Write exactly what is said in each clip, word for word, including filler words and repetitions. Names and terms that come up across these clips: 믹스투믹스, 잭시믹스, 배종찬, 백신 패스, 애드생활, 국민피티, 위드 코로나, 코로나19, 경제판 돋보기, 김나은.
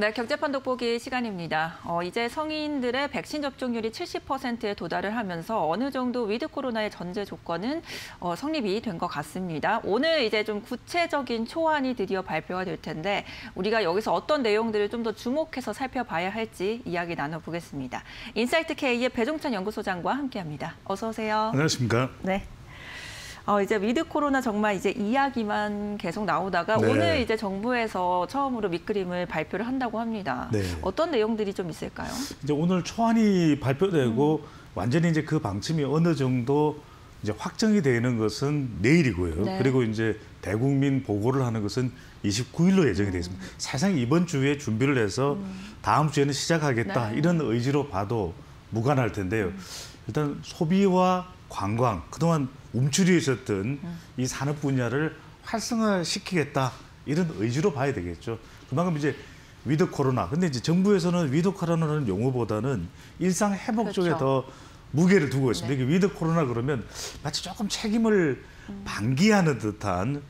네, 경제판 돋보기 시간입니다. 어, 이제 성인들의 백신 접종률이 칠십 퍼센트에 도달을 하면서 어느 정도 위드 코로나의 전제 조건은 어, 성립이 된 것 같습니다. 오늘 이제 좀 구체적인 초안이 드디어 발표가 될 텐데 우리가 여기서 어떤 내용들을 좀 더 주목해서 살펴봐야 할지 이야기 나눠보겠습니다. 인사이트K의 배종찬 연구소장과 함께합니다. 어서 오세요. 안녕하십니까. 네. 어, 이제 위드 코로나 정말 이제 이야기만 계속 나오다가 네. 오늘 이제 정부에서 처음으로 밑그림을 발표를 한다고 합니다. 네. 어떤 내용들이 좀 있을까요? 이제 오늘 초안이 발표되고 음. 완전히 이제 그 방침이 어느 정도 이제 확정이 되는 것은 내일이고요. 네. 그리고 이제 대국민 보고를 하는 것은 이십구 일로 예정이 되어 있습니다. 음. 사실상 이번 주에 준비를 해서 음. 다음 주에는 시작하겠다 네. 이런 의지로 봐도 무관할 텐데요. 음. 일단 소비와 관광, 그동안 움츠려 있었던 이 산업 분야를 활성화시키겠다 이런 의지로 봐야 되겠죠. 그만큼 이제 위드 코로나, 근데 이제 정부에서는 위드 코로나라는 용어보다는 일상 회복 그렇죠. 쪽에 더 무게를 두고 있습니다. 네. 이게 위드 코로나 그러면 마치 조금 책임을 방기하는 듯한,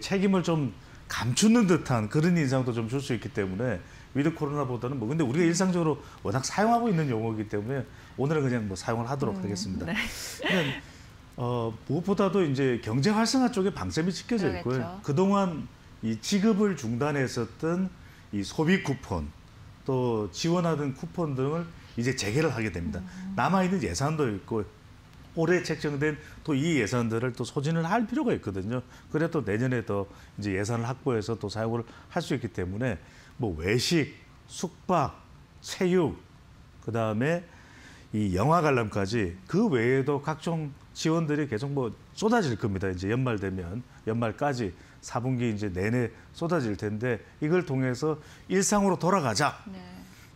책임을 좀 감추는 듯한 그런 인상도 좀 줄 수 있기 때문에 위드 코로나보다는 뭐 근데 우리가 일상적으로 워낙 사용하고 있는 용어이기 때문에 오늘은 그냥 뭐 사용을 하도록 음, 하겠습니다. 네. 그냥 어, 무엇보다도 이제 경제 활성화 쪽에 방점이 찍혀져 그러겠죠. 있고요. 그동안 이 지급을 중단했었던 이 소비 쿠폰 또 지원하던 쿠폰 등을 이제 재개를 하게 됩니다. 음. 남아있는 예산도 있고 올해 책정된 또 이 예산들을 또 소진을 할 필요가 있거든요. 그래야 또 내년에 더 이제 예산을 확보해서 또 사용을 할 수 있기 때문에 뭐 외식, 숙박, 체육, 그다음에 이 영화 관람까지 그 외에도 각종 지원들이 계속 뭐 쏟아질 겁니다. 이제 연말 되면 연말까지 사 분기 이제 내내 쏟아질 텐데 이걸 통해서 일상으로 돌아가자. 네.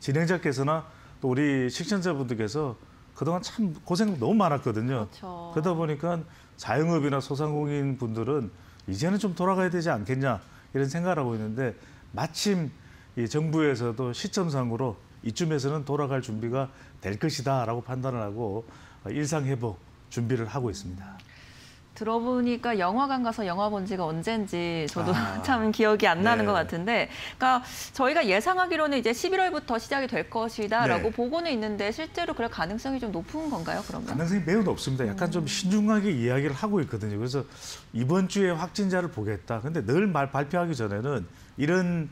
진행자께서나 또 우리 시청자분들께서 그동안 참 고생 너무 많았거든요. 그렇죠. 그러다 보니까 자영업이나 소상공인 분들은 이제는 좀 돌아가야 되지 않겠냐 이런 생각을 하고 있는데 마침 이 정부에서도 시점상으로 이쯤에서는 돌아갈 준비가 될 것이다 라고 판단을 하고 일상회복 준비를 하고 있습니다. 들어보니까 영화관 가서 영화 본 지가 언젠지 저도 아, 참 기억이 안 나는 네. 것 같은데, 그러니까 저희가 예상하기로는 이제 십일월부터 시작이 될 것이다라고 네. 보고는 있는데 실제로 그럴 가능성이 좀 높은 건가요? 그러면 가능성이 매우 높습니다. 약간 음. 좀 신중하게 이야기를 하고 있거든요. 그래서 이번 주에 확진자를 보겠다. 근데 늘 말 발표하기 전에는 이런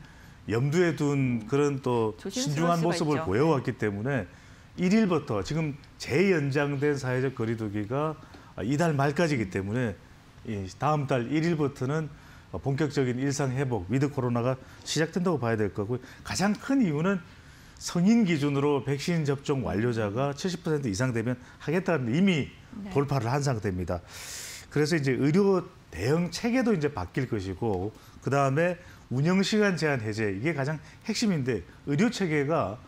염두에 둔 그런 또 신중한 모습을 있죠. 보여왔기 때문에 일 일부터 지금 재연장된 사회적 거리두기가 이달 말까지이기 때문에 다음 달 일 일부터는 본격적인 일상 회복, 위드 코로나가 시작된다고 봐야 될 거고요. 가장 큰 이유는 성인 기준으로 백신 접종 완료자가 칠십 퍼센트 이상 되면 하겠다는 이미 네. 돌파를 한 상태입니다. 그래서 이제 의료 대응 체계도 이제 바뀔 것이고 그다음에 운영 시간 제한 해제 이게 가장 핵심인데 의료 체계가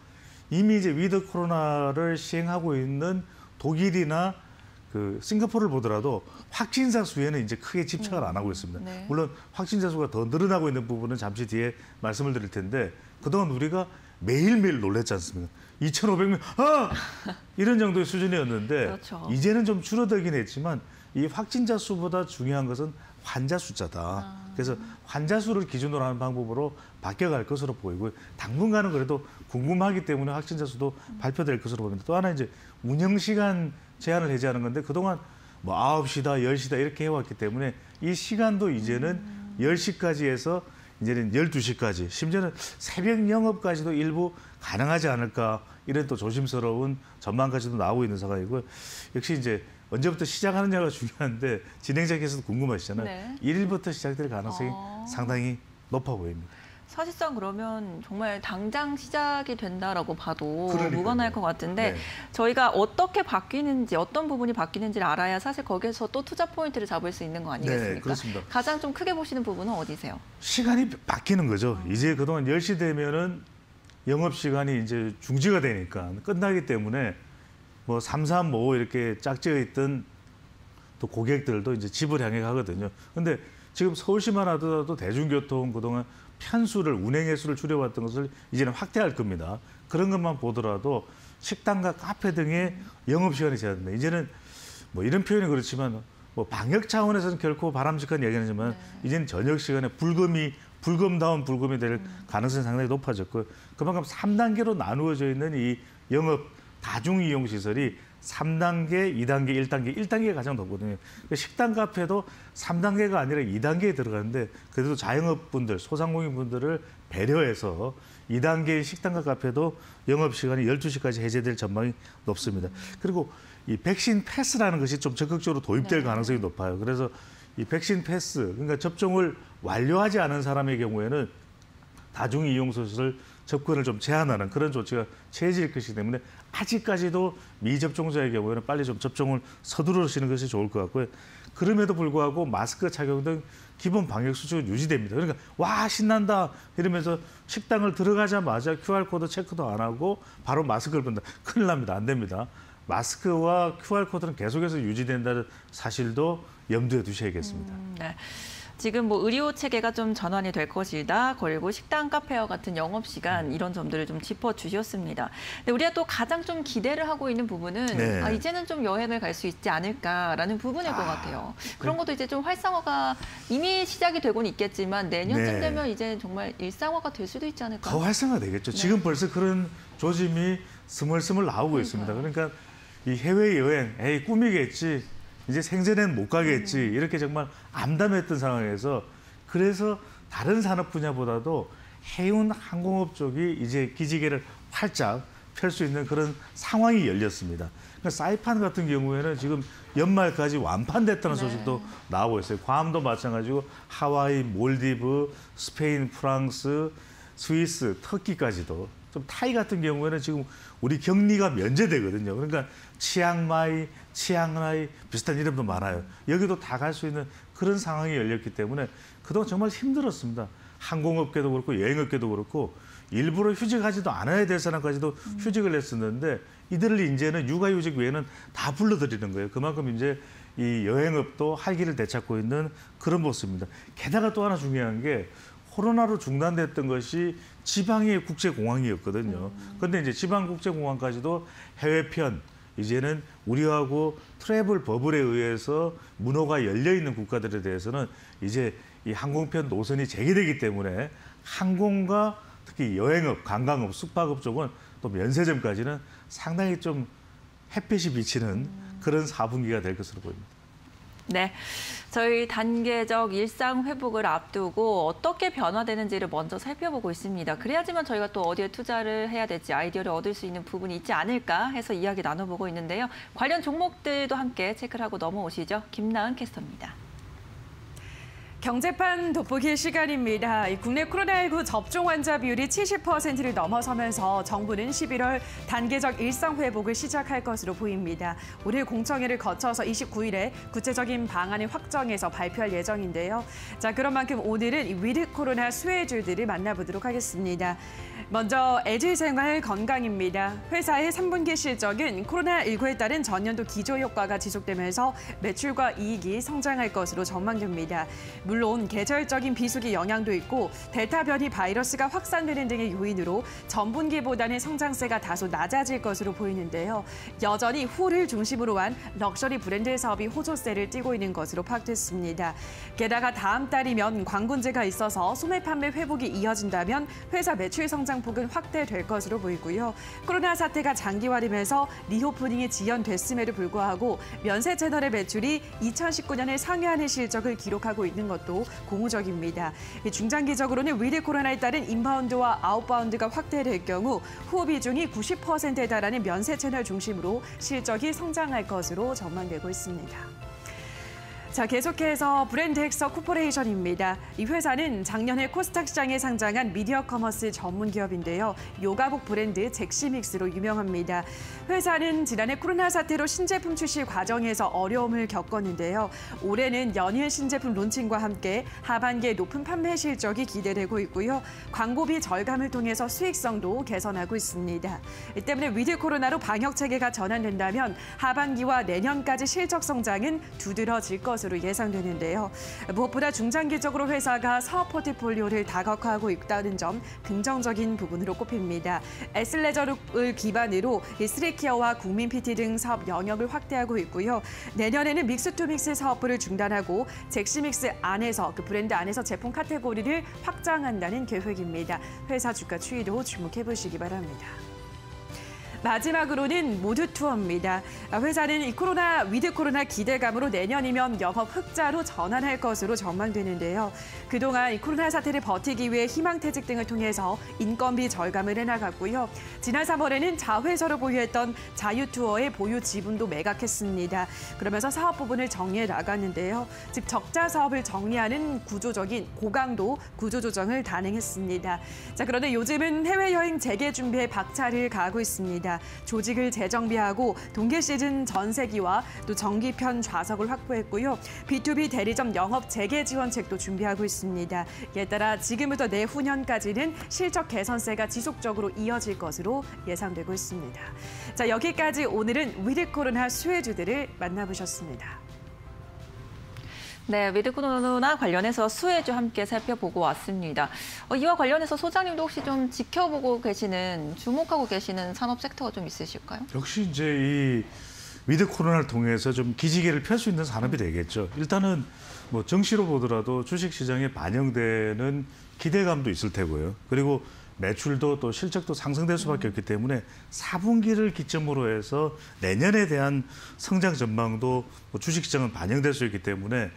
이미 이제 위드 코로나를 시행하고 있는 독일이나 그 싱가포르를 보더라도 확진자 수에는 이제 크게 집착을 안 하고 있습니다. 네. 물론 확진자 수가 더 늘어나고 있는 부분은 잠시 뒤에 말씀을 드릴 텐데 그동안 우리가 매일매일 놀랬지 않습니까? 이천오백 명, 아! 이런 정도의 수준이었는데 그렇죠. 이제는 좀 줄어들긴 했지만 이 확진자 수보다 중요한 것은 환자 숫자다. 아. 그래서 환자 수를 기준으로 하는 방법으로 바뀌어갈 것으로 보이고 당분간은 그래도 궁금하기 때문에 확진자 수도 발표될 것으로 보입니다. 또 하나 이제 운영시간 제한을 해제하는 건데 그동안 뭐 아홉 시다, 열 시다 이렇게 해왔기 때문에 이 시간도 이제는 음. 열 시까지 해서 이제는 열두 시까지, 심지어는 새벽 영업까지도 일부 가능하지 않을까 이런 또 조심스러운 전망까지도 나오고 있는 상황이고요. 역시 이제 언제부터 시작하느냐가 중요한데 진행자께서도 궁금하시잖아요. 네. 일 일부터 시작될 가능성이 어... 상당히 높아 보입니다. 사실상 그러면 정말 당장 시작이 된다라고 봐도 그러니까요. 무관할 것 같은데 네. 저희가 어떻게 바뀌는지 어떤 부분이 바뀌는지를 알아야 사실 거기에서 또 투자 포인트를 잡을 수 있는 거 아니겠습니까? 네, 그렇습니다. 가장 좀 크게 보시는 부분은 어디세요? 시간이 바뀌는 거죠. 음. 이제 그동안 열 시 되면은 영업 시간이 이제 중지가 되니까 끝나기 때문에 뭐 삼, 삼, 오 이렇게 짝지어 있던 또 고객들도 이제 집을 향해 가거든요. 근데 지금 서울시만 하더라도 대중교통 그동안 편수를, 운행의 수를 줄여왔던 것을 이제는 확대할 겁니다. 그런 것만 보더라도 식당과 카페 등의 영업시간이 제한됩니다. 이제는 뭐 이런 표현이 그렇지만 뭐 방역 차원에서는 결코 바람직한 얘기는 하지만 네. 이제는 저녁 시간에 불금이 불금다운 불금이 될 가능성이 상당히 높아졌고, 그만큼 삼 단계로 나누어져 있는 이 영업 다중이용시설이 삼 단계, 이 단계, 일 단계, 일 단계가 가장 높거든요. 식당 카페도 삼 단계가 아니라 이 단계에 들어가는데, 그래도 자영업분들, 소상공인분들을 배려해서 이 단계의 식당과 카페도 영업시간이 열두 시까지 해제될 전망이 높습니다. 그리고 이 백신 패스라는 것이 좀 적극적으로 도입될 네. 가능성이 높아요. 그래서 이 백신 패스, 그러니까 접종을 완료하지 않은 사람의 경우에는 다중이용시설 접근을 좀 제한하는 그런 조치가 취해질 것이기 때문에 아직까지도 미접종자의 경우에는 빨리 좀 접종을 서두르시는 것이 좋을 것 같고요. 그럼에도 불구하고 마스크 착용 등 기본 방역 수칙은 유지됩니다. 그러니까 와 신난다 이러면서 식당을 들어가자마자 큐알 코드 체크도 안 하고 바로 마스크를 본다. 큰일 납니다. 안 됩니다. 마스크와 큐알 코드는 계속해서 유지된다는 사실도 염두에 두셔야겠습니다. 음, 네. 지금 뭐 의료 체계가 좀 전환이 될 것이다. 그리고 식당, 카페와 같은 영업시간 이런 점들을 좀 짚어주셨습니다. 근데 우리가 또 가장 좀 기대를 하고 있는 부분은 네. 아, 이제는 좀 여행을 갈 수 있지 않을까라는 부분일 아, 것 같아요. 그런 것도 이제 좀 활성화가 이미 시작이 되고는 있겠지만 내년쯤 네. 되면 이제 정말 일상화가 될 수도 있지 않을까. 더 활성화되겠죠. 네. 지금 벌써 그런 조짐이 스멀스멀 나오고 그러니까요. 있습니다. 그러니까 이 해외여행, 에이 꿈이겠지. 이제 생전엔 못 가겠지 이렇게 정말 암담했던 상황에서 그래서 다른 산업 분야보다도 해운 항공업 쪽이 이제 기지개를 활짝 펼 수 있는 그런 상황이 열렸습니다. 그러니까 사이판 같은 경우에는 지금 연말까지 완판됐다는 네. 소식도 나오고 있어요. 괌도 마찬가지고 하와이, 몰디브, 스페인, 프랑스, 스위스, 터키까지도. 좀 타이 같은 경우에는 지금 우리 격리가 면제되거든요. 그러니까 치앙마이, 치앙라이 비슷한 이름도 많아요. 여기도 다 갈 수 있는 그런 상황이 열렸기 때문에 그동안 정말 힘들었습니다. 항공업계도 그렇고 여행업계도 그렇고 일부러 휴직하지도 않아야 될 사람까지도 휴직을 했었는데 이들을 이제는 육아휴직 외에는 다 불러들이는 거예요. 그만큼 이제 이 여행업도 활기를 되찾고 있는 그런 모습입니다. 게다가 또 하나 중요한 게 코로나로 중단됐던 것이 지방의 국제공항이었거든요. 그런데 이제 지방국제공항까지도 해외편, 이제는 우리하고 트래블 버블에 의해서 문호가 열려있는 국가들에 대해서는 이제 이 항공편 노선이 재개되기 때문에 항공과 특히 여행업, 관광업, 숙박업 쪽은 또 면세점까지는 상당히 좀 햇빛이 비치는 그런 사 분기가 될 것으로 보입니다. 네, 저희 단계적 일상 회복을 앞두고 어떻게 변화되는지를 먼저 살펴보고 있습니다. 그래야지만 저희가 또 어디에 투자를 해야 될지 아이디어를 얻을 수 있는 부분이 있지 않을까 해서 이야기 나눠보고 있는데요. 관련 종목들도 함께 체크를 하고 넘어오시죠. 김나은 캐스터입니다. 경제판 돋보기 시간입니다. 국내 코로나십구 접종 환자 비율이 칠십 퍼센트를 넘어서면서 정부는 십일월 단계적 일상 회복을 시작할 것으로 보입니다. 올해 공청회를 거쳐서 이십구 일에 구체적인 방안을 확정해서 발표할 예정인데요. 자, 그런 만큼 오늘은 위드 코로나 수혜주들을 만나보도록 하겠습니다. 먼저 애드생활 건강입니다. 회사의 삼 분기 실적은 코로나십구에 따른 전년도 기조효과가 지속되면서 매출과 이익이 성장할 것으로 전망됩니다. 물론 계절적인 비수기 영향도 있고 델타 변이 바이러스가 확산되는 등의 요인으로 전분기보다는 성장세가 다소 낮아질 것으로 보이는데요. 여전히 홀을 중심으로 한 럭셔리 브랜드 사업이 호조세를 띠고 있는 것으로 파악됐습니다. 게다가 다음 달이면 광군제가 있어서 소매 판매 회복이 이어진다면 회사 매출 성장 폭은 확대될 것으로 보이고요. 코로나 사태가 장기화되면서 리오프닝이 지연됐음에도 불구하고 면세 채널의 매출이 이천십구 년에 상회하는 실적을 기록하고 있는 것도 고무적입니다. 중장기적으로는 위드 코로나에 따른 인바운드와 아웃바운드가 확대될 경우 후호 비중이 구십 퍼센트에 달하는 면세 채널 중심으로 실적이 성장할 것으로 전망되고 있습니다. 자, 계속해서 브랜드 헥서 코퍼레이션입니다. 이 회사는 작년에 코스닥 시장에 상장한 미디어 커머스 전문 기업인데요. 요가복 브랜드 잭시믹스로 유명합니다. 회사는 지난해 코로나 사태로 신제품 출시 과정에서 어려움을 겪었는데요. 올해는 연일 신제품 론칭과 함께 하반기에 높은 판매 실적이 기대되고 있고요. 광고비 절감을 통해서 수익성도 개선하고 있습니다. 이 때문에 위드 코로나로 방역 체계가 전환된다면 하반기와 내년까지 실적 성장은 두드러질 것입니다. 것으로 예상되는데요. 무엇보다 중장기적으로 회사가 사업 포트폴리오를 다각화하고 있다는 점 긍정적인 부분으로 꼽힙니다. S레저를 기반으로 스리케어와 국민피티 등 사업 영역을 확대하고 있고요. 내년에는 믹스투믹스 사업부를 중단하고 잭시믹스 안에서 그 브랜드 안에서 제품 카테고리를 확장한다는 계획입니다. 회사 주가 추이도 주목해 보시기 바랍니다. 마지막으로는 모두 투어입니다. 회사는 이 코로나, 위드 코로나 기대감으로 내년이면 영업 흑자로 전환할 것으로 전망되는데요. 그동안 이 코로나 사태를 버티기 위해 희망퇴직 등을 통해서 인건비 절감을 해나갔고요. 지난 삼월에는 자회사로 보유했던 자유투어의 보유 지분도 매각했습니다. 그러면서 사업 부분을 정리해 나갔는데요. 즉 적자 사업을 정리하는 구조적인 고강도 구조조정을 단행했습니다. 자, 그런데 요즘은 해외여행 재개 준비에 박차를 가하고 있습니다. 조직을 재정비하고 동계 시즌 전세기와 또 정기편 좌석을 확보했고요. 비투비 대리점 영업 재개 지원책도 준비하고 있습니다. 이에 따라 지금부터 내후년까지는 실적 개선세가 지속적으로 이어질 것으로 예상되고 있습니다. 자, 여기까지 오늘은 위드 코로나 수혜주들을 만나보셨습니다. 네, 위드 코로나 관련해서 수혜주 함께 살펴보고 왔습니다. 어, 이와 관련해서 소장님도 혹시 좀 지켜보고 계시는, 주목하고 계시는 산업 섹터가 좀 있으실까요? 역시 이제 이 위드 코로나를 통해서 좀 기지개를 펼 수 있는 산업이 되겠죠. 일단은 뭐 증시로 보더라도 주식 시장에 반영되는 기대감도 있을 테고요. 그리고 매출도 또 실적도 상승될 수밖에 없기 때문에 사분기를 기점으로 해서 내년에 대한 성장 전망도 뭐 주식 시장은 반영될 수 있기 때문에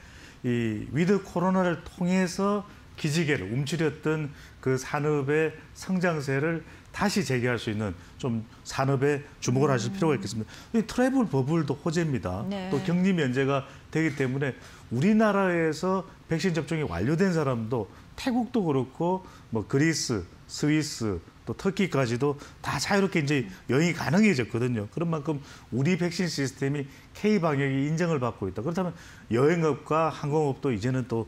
이 위드 코로나를 통해서 기지개를 움츠렸던 그 산업의 성장세를 다시 재개할 수 있는 좀 산업에 주목을 하실 음. 필요가 있겠습니다. 이 트래블 버블도 호재입니다. 네. 또 격리 면제가 되기 때문에 우리나라에서 백신 접종이 완료된 사람도 태국도 그렇고 뭐 그리스, 스위스, 또 터키까지도 다 자유롭게 이제 여행이 가능해졌거든요. 그런 만큼 우리 백신 시스템이 K 방역이 인정을 받고 있다. 그렇다면 여행업과 항공업도 이제는 또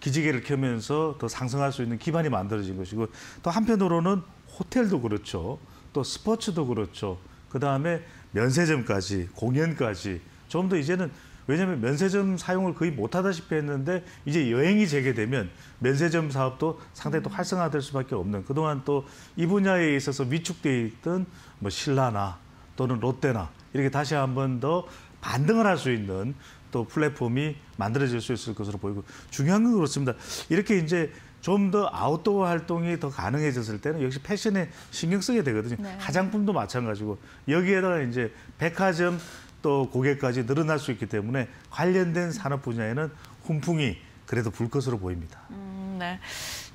기지개를 켜면서 더 상승할 수 있는 기반이 만들어진 것이고 또 한편으로는 호텔도 그렇죠. 또 스포츠도 그렇죠. 그다음에 면세점까지, 공연까지 좀 더 이제는 왜냐하면 면세점 사용을 거의 못하다시피 했는데 이제 여행이 재개되면 면세점 사업도 상당히 또 활성화될 수밖에 없는 그동안 또 이 분야에 있어서 위축돼 있던 뭐 신라나 또는 롯데나 이렇게 다시 한 번 더 반등을 할 수 있는 또 플랫폼이 만들어질 수 있을 것으로 보이고 중요한 건 그렇습니다. 이렇게 이제 좀 더 아웃도어 활동이 더 가능해졌을 때는 역시 패션에 신경 쓰게 되거든요. 네. 화장품도 마찬가지고 여기에다가 이제 백화점 또 고객까지 늘어날 수 있기 때문에 관련된 산업 분야에는 훈풍이 그래도 불 것으로 보입니다. 음, 네.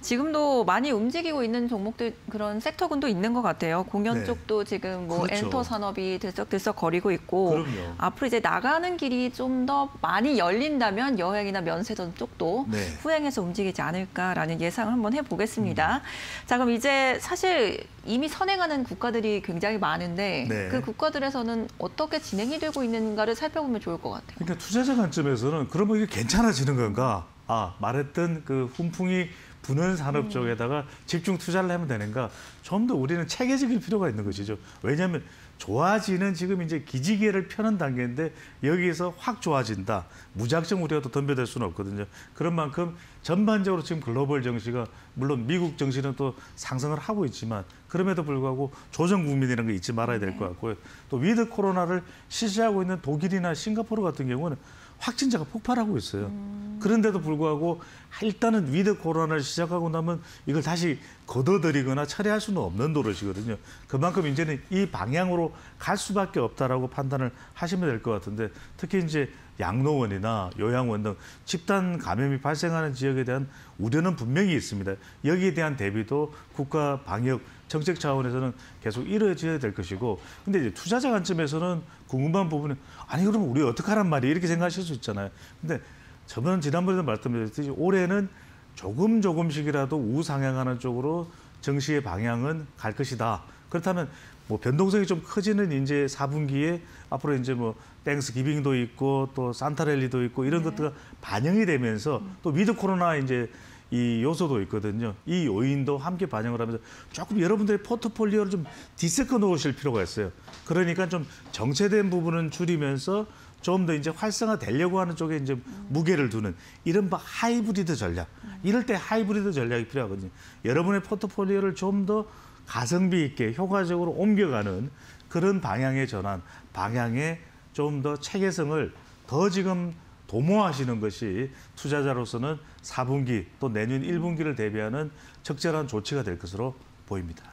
지금도 많이 움직이고 있는 종목들, 그런 섹터군도 있는 것 같아요. 공연 네. 쪽도 지금 뭐 그렇죠. 엔터 산업이 들썩들썩 거리고 있고 그럼요. 앞으로 이제 나가는 길이 좀 더 많이 열린다면 여행이나 면세점 쪽도 네. 후행해서 움직이지 않을까라는 예상을 한번 해보겠습니다. 음. 자, 그럼 이제 사실 이미 선행하는 국가들이 굉장히 많은데 네. 그 국가들에서는 어떻게 진행이 되고 있는가를 살펴보면 좋을 것 같아요. 그러니까 투자자 관점에서는 그러면 이게 괜찮아지는 건가? 아, 말했던 그 훈풍이 부는 산업 쪽에다가 집중 투자를 하면 되는가? 좀 더 우리는 체계적일 필요가 있는 것이죠. 왜냐하면 좋아지는 지금 이제 기지개를 펴는 단계인데 여기에서 확 좋아진다. 무작정 우리가 또 덤벼들 수는 없거든요. 그런 만큼 전반적으로 지금 글로벌 증시가 물론 미국 증시는 또 상승을 하고 있지만 그럼에도 불구하고 조정 국면이라는 거 잊지 말아야 될 것 같고요. 또 위드 코로나를 실시하고 있는 독일이나 싱가포르 같은 경우는 확진자가 폭발하고 있어요. 음. 그런데도 불구하고 일단은 위드 코로나를 시작하고 나면 이걸 다시 걷어들이거나 처리할 수는 없는 노릇이거든요. 그만큼 이제는 이 방향으로 갈 수밖에 없다라고 판단을 하시면 될 것 같은데 특히 이제 양로원이나 요양원 등 집단 감염이 발생하는 지역에 대한 우려는 분명히 있습니다. 여기에 대한 대비도 국가 방역 정책 차원에서는 계속 이루어져야 될 것이고 근데 이제 투자자 관점에서는 궁금한 부분은 아니 그러면 우리 어떡하란 말이야 이렇게 생각하실 수 있잖아요. 근데 저번 지난번에도 말씀드렸듯이 올해는 조금 조금씩이라도 우상향하는 쪽으로 증시의 방향은 갈 것이다. 그렇다면 뭐 변동성이 좀 커지는 이제 사분기에 앞으로 이제 뭐 땡스 기빙도 있고 또 산타랠리도 있고 이런 네. 것들이 반영이 되면서 또 위드 코로나 이제 이 요소도 있거든요. 이 요인도 함께 반영을 하면서 조금 여러분들의 포트폴리오를 좀 뒤섞어 놓으실 필요가 있어요. 그러니까 좀 정체된 부분은 줄이면서 좀 더 이제 활성화되려고 하는 쪽에 이제 무게를 두는 이른바 하이브리드 전략. 이럴 때 하이브리드 전략이 필요하거든요. 여러분의 포트폴리오를 좀 더 가성비 있게 효과적으로 옮겨가는 그런 방향의 전환, 방향의 좀 더 체계성을 더 지금 도모하시는 것이 투자자로서는 사 분기 또 내년 일 분기를 대비하는 적절한 조치가 될 것으로 보입니다.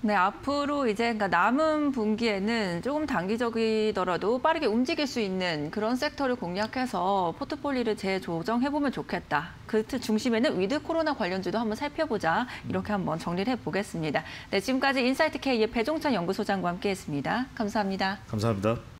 네, 앞으로 이제 남은 분기에는 조금 단기적이더라도 빠르게 움직일 수 있는 그런 섹터를 공략해서 포트폴리오를 재조정해보면 좋겠다. 그 중심에는 위드 코로나 관련주도 한번 살펴보자. 이렇게 한번 정리를 해보겠습니다. 네, 지금까지 인사이트K의 배종찬 연구소장과 함께했습니다. 감사합니다. 감사합니다.